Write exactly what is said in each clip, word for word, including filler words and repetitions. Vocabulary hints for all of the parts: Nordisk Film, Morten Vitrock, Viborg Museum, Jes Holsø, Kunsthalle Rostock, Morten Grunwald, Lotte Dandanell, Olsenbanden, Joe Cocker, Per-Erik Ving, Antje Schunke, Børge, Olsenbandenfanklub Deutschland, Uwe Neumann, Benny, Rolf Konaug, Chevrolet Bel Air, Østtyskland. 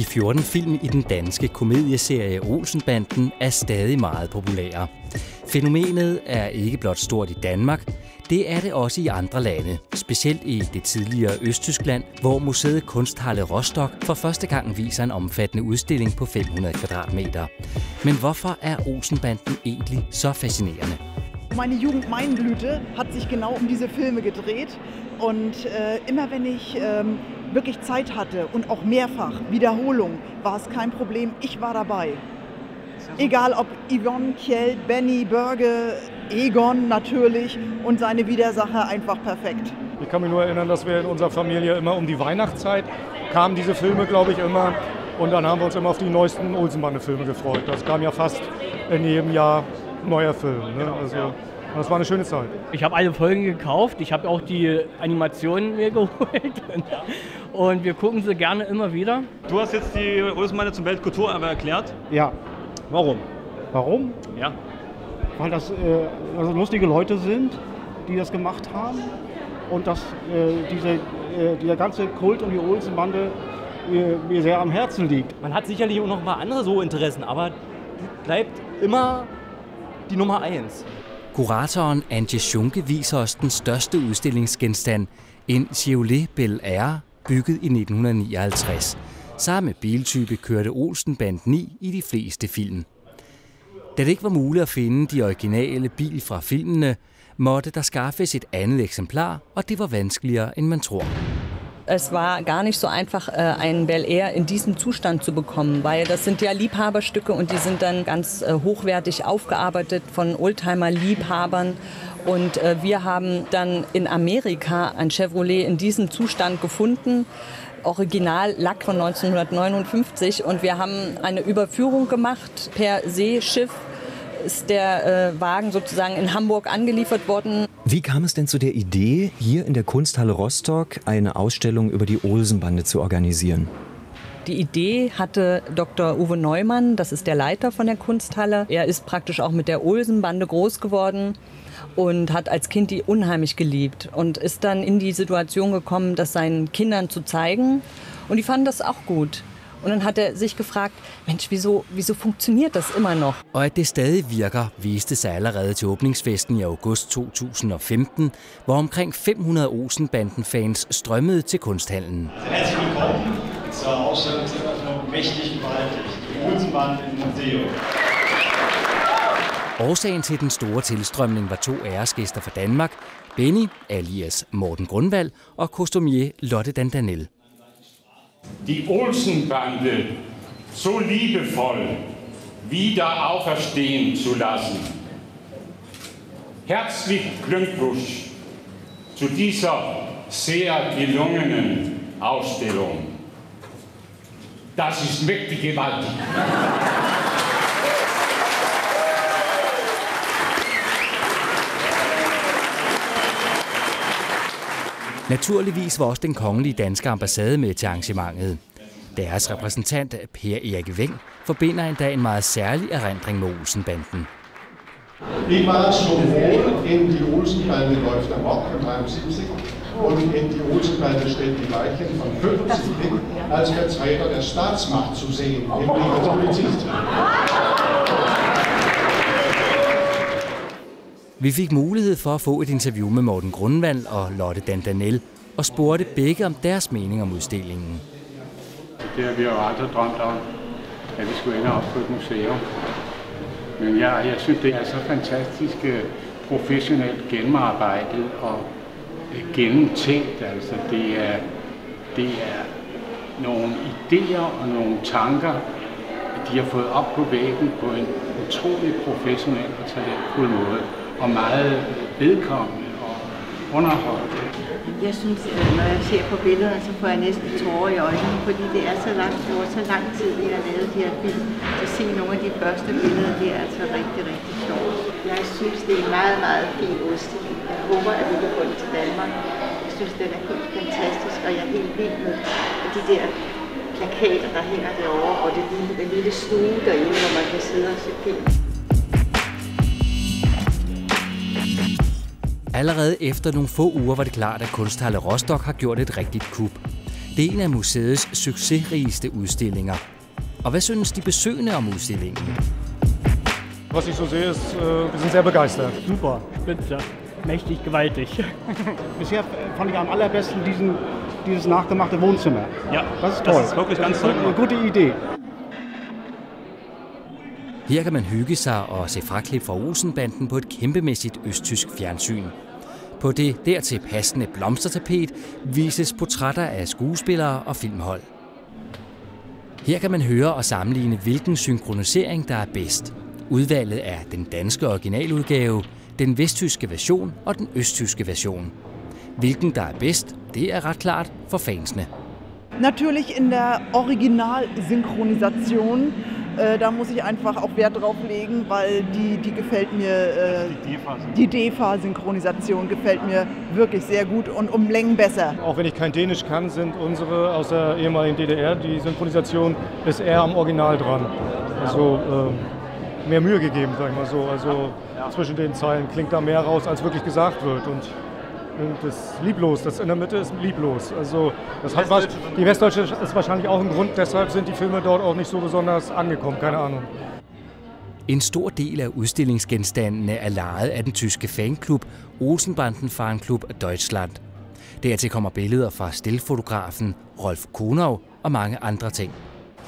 De fjorten film i den danske komedieserie Olsenbanden er stadig meget populære. Fænomenet er ikke blot stort i Danmark, det er det også i andre lande, specielt i det tidligere Østtyskland, hvor museet Kunsthalle Rostock for første gang viser en omfattende udstilling på fem hundrede kvadratmeter. Men hvorfor er Olsenbanden egentlig så fascinerende? Meine Jugend, meine Blüte hat sich genau um diese Filme gedreht und äh, immer wenn ich äh, wirklich Zeit hatte und auch mehrfach Wiederholung, war es kein Problem, ich war dabei. Egal ob Yvonne, Kjell, Benny, Börge, Egon natürlich und seine Widersacher einfach perfekt. Ich kann mich nur erinnern, dass wir in unserer Familie immer um die Weihnachtszeit kamen diese Filme, glaube ich, immer und dann haben wir uns immer auf die neuesten Olsenbande-Filme gefreut. Das kam ja fast in jedem Jahr neuer Film, ne? Also, das war eine schöne Zeit. Ich habe alle Folgen gekauft, ich habe auch die Animationen mir geholt und wir gucken sie gerne immer wieder. Du hast jetzt die Olsenbande zum Weltkulturerbe erklärt? Ja. Warum? Warum? Ja. Weil das äh, also lustige Leute sind, die das gemacht haben und dass äh, diese, äh, dieser ganze Kult um die Olsenbande äh, mir sehr am Herzen liegt. Man hat sicherlich auch noch mal andere so Interessen, aber bleibt immer die Nummer eins. Kuratoren Antje Schunke viser os den største udstillingsgenstand, en Chevrolet Bel Air, bygget i nitten nioghalvtreds. Samme biltype kørte Olsenbanden ni i de fleste film. Da det ikke var muligt at finde de originale bil fra filmene, måtte der skaffes et andet eksemplar, og det var vanskeligere end man tror. Es war gar nicht so einfach, einen Bel Air in diesem Zustand zu bekommen, weil das sind ja Liebhaberstücke und die sind dann ganz hochwertig aufgearbeitet von Oldtimer-Liebhabern. Und wir haben dann in Amerika ein Chevrolet in diesem Zustand gefunden, Originallack von neunzehnhundertneunundfünfzig. Und wir haben eine Überführung gemacht per Seeschiff. Ist der äh, Wagen sozusagen in Hamburg angeliefert worden. Wie kam es denn zu der Idee, hier in der Kunsthalle Rostock eine Ausstellung über die Olsenbande zu organisieren? Die Idee hatte Doktor Uwe Neumann, das ist der Leiter von der Kunsthalle. Er ist praktisch auch mit der Olsenbande groß geworden und hat als Kind die unheimlich geliebt und ist dann in die Situation gekommen, das seinen Kindern zu zeigen. Und die fanden das auch gut. Und dann hat er sich gefragt, Mensch, wieso, wieso funktioniert das immer noch? Og at det stadig virker, viste sig allerede til åbningsfesten i august to tusind og femten, hvor omkring fem hundrede Olsenbanden-fans strømmede til kunsthallen. Herzlich willkommen zur Ausstellungseröffnung Mächtig gewaltig, die Olsenbande im Museum. Årsagen til den store tilstrømning var to æresgæster fra Danmark, Benny alias Morten Grunwald og kostumier Lotte Dandanell. Die Olsenbande so liebevoll wieder auferstehen zu lassen. Herzlichen Glückwunsch zu dieser sehr gelungenen Ausstellung. Das ist mächtig gewaltig. Naturligvis var også den kongelige danske ambassade med til arrangementet. Deres repræsentant, Per-Erik Ving, forbinder endda en meget særlig erindring med Olsenbanden. Det var sowohl in die Olsenbande läuft amok von dreiundsiebzig und in die Olsenbande steht die Leichen von fünfzig als Vertreter der Staatsmacht zu sehen im Bundespolizist. Vi fik mulighed for at få et interview med Morten Grunwald og Lotte Dandanell og spurgte begge om deres mening om udstillingen. Det har vi jo aldrig drømt om, at vi skulle ende op på et museum. Men jeg, jeg synes, det er så fantastisk professionelt gennemarbejdet og gennemtænkt. Altså, det er, det er nogle idéer og nogle tanker, de har fået op på væggen på en utrolig professionel og talentfuld måde. Og meget vedkommende og underholdende. Jeg synes, at når jeg ser på billederne, så får jeg næsten tårer i øjnene, fordi det er så langt over, så lang tid, vi har lavet de her film. At se nogle af de første billeder, det er altså rigtig, rigtig sjovt. Jeg synes, det er en meget, meget fin udstilling. Jeg håber, at vi kan få den til Danmark. Jeg synes, den er helt fantastisk, og jeg er helt vild med de der plakater, der hænger derovre, og det lille, det lille stue derinde, hvor man kan sidde og se film. Allerede efter nogle få uger var det klart, at Kunsthalle Rostock har gjort et rigtigt kup. Det er en af museets succesrigeste udstillinger. Og hvad synes de besøgende om udstillingen? Was ich so sehe, ist, wir sind sehr begeistert. Super, spitze, mächtig, gewaltig. Bisher fand ich am allerbesten diesen, dieses nachgemachte Wohnzimmer. Ja, das ist toll. Das ist wirklich ganz toll. Eine gute Idee. Her kan man hygge sig og se fraklip fra Olsenbanden på et kæmpemæssigt østtysk fjernsyn. På det dertil passende blomstertapet vises portrætter af skuespillere og filmhold. Her kan man høre og sammenligne, hvilken synkronisering der er bedst. Udvalget er den danske originaludgave, den vesttyske version og den østtyske version. Hvilken der er bedst, det er ret klart for fansene. Natürlich in der Originalsynchronisation. Da muss ich einfach auch Wert drauf legen, weil die, die gefällt mir, äh, die D E F A-Synchronisation gefällt mir wirklich sehr gut und um Längen besser. Auch wenn ich kein Dänisch kann, sind unsere aus der ehemaligen D D R, die Synchronisation ist eher am Original dran. Also äh, mehr Mühe gegeben, sag ich mal so. Also zwischen den Zeilen klingt da mehr raus, als wirklich gesagt wird. Und das lieblos, das in der Mitte ist lieblos. Also das hat was, die Westdeutsche ist wahrscheinlich auch ein Grund, deshalb sind die Filme dort auch nicht so besonders angekommen, keine Ahnung. En stor del af udstillingsgenstandene er lejet af den tyske fanklub Olsenbandenfanklub Deutschland. Dertil kommer billeder fra stillfotografen Rolf Konaug og mange andre ting.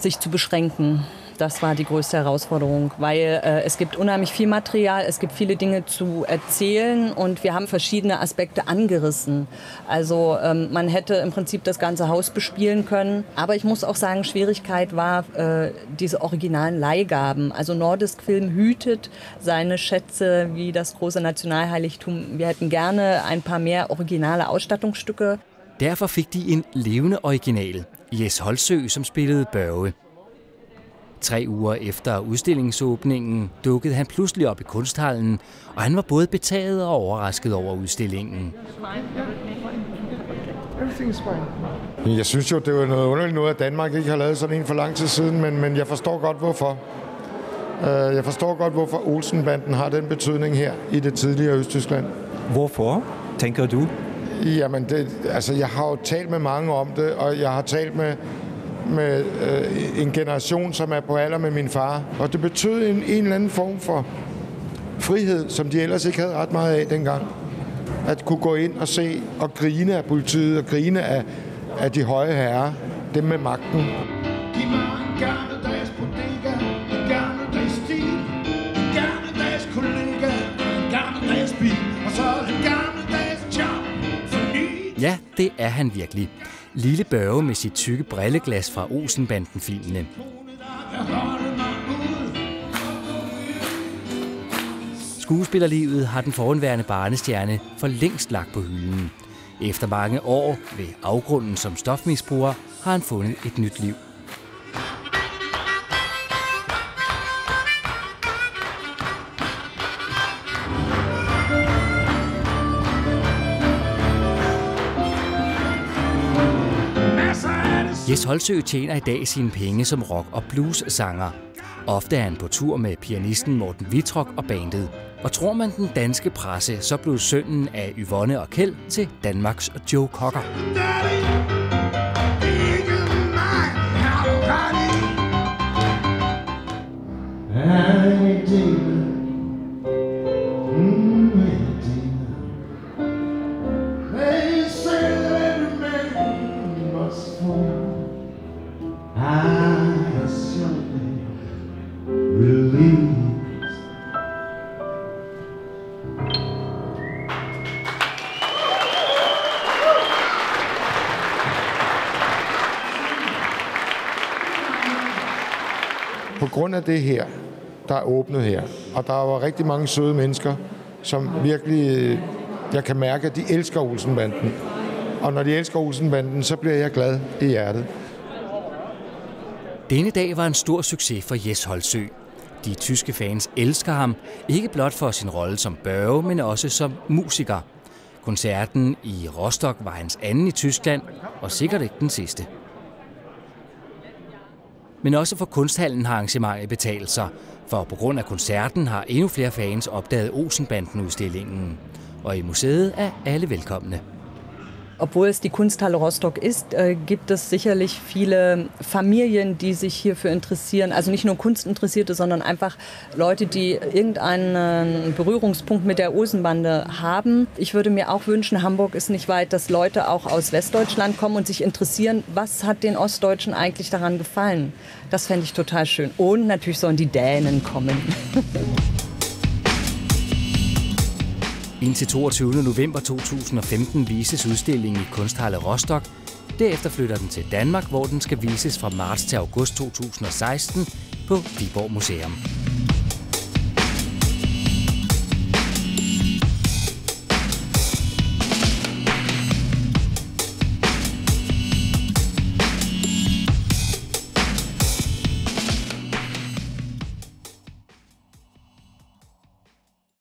Sich zu beschränken. Das war die größte Herausforderung, weil äh, es gibt unheimlich viel Material, es gibt viele Dinge zu erzählen und wir haben verschiedene Aspekte angerissen. Also ähm, man hätte im Prinzip das ganze Haus bespielen können. Aber ich muss auch sagen, Schwierigkeit war äh, diese originalen Leihgaben. Also Nordisk Film hütet seine Schätze wie das große Nationalheiligtum. Wir hätten gerne ein paar mehr originale Ausstattungsstücke. Derfor fik de en levende original, Jes Holsø, som spillede Børge. Tre uger efter udstillingsåbningen dukkede han pludselig op i kunsthallen, og han var både betaget og overrasket over udstillingen. Jeg synes jo, det var noget underligt noget, at Danmark ikke har lavet sådan en for lang tid siden, men, men jeg forstår godt, hvorfor. Jeg forstår godt, hvorfor Olsenbanden har den betydning her i det tidligere Østtyskland. Hvorfor, tænker du? Jamen, det, altså, jeg har jo talt med mange om det, og jeg har talt med med øh, en generation, som er på alder med min far. Og det betød en, en eller anden form for frihed, som de ellers ikke havde ret meget af dengang. At kunne gå ind og se og grine af politiet og grine af, af de høje herrer, dem med magten. Ja, det er han virkelig. Lille Børge med sit tykke brilleglas fra Olsenbanden-filmene. Skuespillerlivet har den forhenværende barnestjerne for længst lagt på hylden. Efter mange år ved afgrunden som stofmisbruger har han fundet et nyt liv. Jes Holsø tjener i dag sine penge som rock- og blues-sanger. Ofte er han på tur med pianisten Morten Vitrock og bandet. Og tror man den danske presse, så blev sønnen af Yvonne og Kjeld til Danmarks Joe Cocker. På grund af det her, der er åbnet her, og der var rigtig mange søde mennesker, som virkelig, jeg kan mærke, at de elsker Olsenbanden. Og når de elsker Olsenbanden, så bliver jeg glad i hjertet. Denne dag var en stor succes for Jes Holsø. De tyske fans elsker ham, ikke blot for sin rolle som Børge, men også som musiker. Koncerten i Rostock var hans anden i Tyskland, og sikkert ikke den sidste. Men også for kunsthallen har arrangementet betalt sig, for på grund af koncerten har endnu flere fans opdaget Olsenbanden-udstillingen. Og i museet er alle velkomne. obwohl es die Kunsthalle Rostock ist, äh, gibt es sicherlich viele Familien, die sich hierfür interessieren. Also nicht nur Kunstinteressierte, sondern einfach Leute, die irgendeinen Berührungspunkt mit der Olsenbande haben. Ich würde mir auch wünschen, Hamburg ist nicht weit, dass Leute auch aus Westdeutschland kommen und sich interessieren, was hat den Ostdeutschen eigentlich daran gefallen. Das fände ich total schön. Und natürlich sollen die Dänen kommen. Indtil toogtyvende november to tusind og femten vises udstillingen i Kunsthalle Rostock. Derefter flytter den til Danmark, hvor den skal vises fra marts til august to tusind og seksten på Viborg Museum.